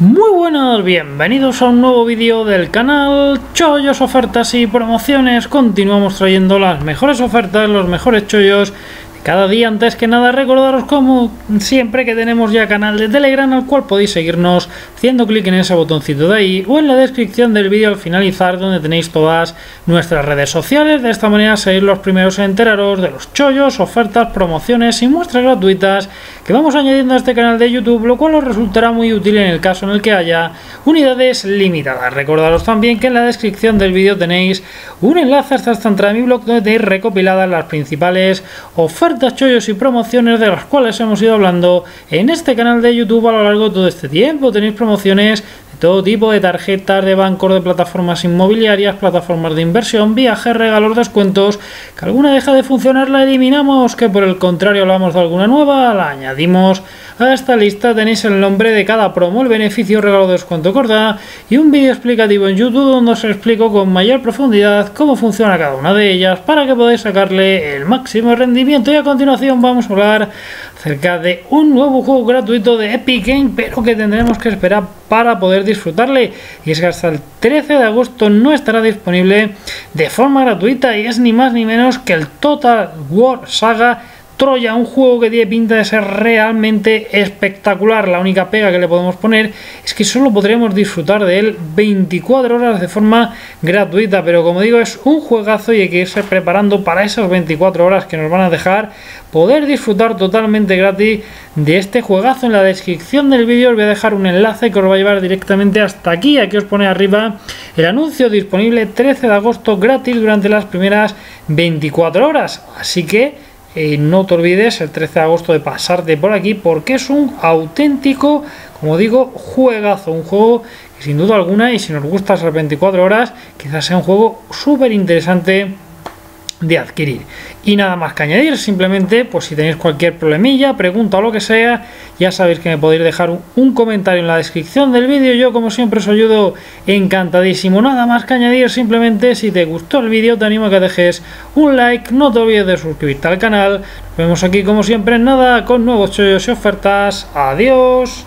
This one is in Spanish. Muy buenas, bienvenidos a un nuevo vídeo del canal Chollos, Ofertas y Promociones. Continuamos trayendo las mejores ofertas, los mejores chollos cada día. Antes que nada, recordaros como siempre que tenemos ya canal de Telegram, al cual podéis seguirnos haciendo clic en ese botoncito de ahí o en la descripción del vídeo al finalizar, donde tenéis todas nuestras redes sociales. De esta manera seréis los primeros en enteraros de los chollos, ofertas, promociones y muestras gratuitas que vamos añadiendo a este canal de YouTube, lo cual os resultará muy útil en el caso en el que haya unidades limitadas. Recordaros también que en la descripción del vídeo tenéis un enlace hasta entrar a mi blog, donde tenéis recopiladas las principales ofertas, chollos y promociones de las cuales hemos ido hablando en este canal de YouTube a lo largo de todo este tiempo. Tenéis promociones de todo tipo, de tarjetas, de bancos, de plataformas inmobiliarias, plataformas de inversión, viajes, regalos, descuentos. Que alguna deja de funcionar, la eliminamos; que por el contrario hablamos de alguna nueva, la añadimos a esta lista. Tenéis el nombre de cada promo, el beneficio, regalo, descuento, corta y un vídeo explicativo en YouTube donde os explico con mayor profundidad cómo funciona cada una de ellas para que podáis sacarle el máximo rendimiento. Y a continuación vamos a hablar acerca de un nuevo juego gratuito de Epic Games, pero que tendremos que esperar para poder disfrutarle, y es que hasta el 13 de agosto no estará disponible de forma gratuita, y es ni más ni menos que el Total War Saga TROY, un juego que tiene pinta de ser realmente espectacular. La única pega que le podemos poner es que solo podremos disfrutar de él 24 horas de forma gratuita, pero como digo, es un juegazo y hay que irse preparando para esas 24 horas que nos van a dejar poder disfrutar totalmente gratis de este juegazo. En la descripción del vídeo os voy a dejar un enlace que os va a llevar directamente hasta aquí. Aquí os pone arriba el anuncio: disponible 13 de agosto gratis durante las primeras 24 horas. Así que no te olvides el 13 de agosto de pasarte por aquí, porque es un auténtico, como digo, juegazo, un juego que sin duda alguna, y si nos gusta esas 24 horas, quizás sea un juego súper interesante de adquirir. Y nada más que añadir, simplemente pues si tenéis cualquier problemilla, pregunta o lo que sea, ya sabéis que me podéis dejar un comentario en la descripción del vídeo. Yo, como siempre, os ayudo encantadísimo. Nada más que añadir, simplemente si te gustó el vídeo te animo a que dejes un like, no te olvides de suscribirte al canal. Nos vemos aquí como siempre en nada con nuevos chollos y ofertas. Adiós.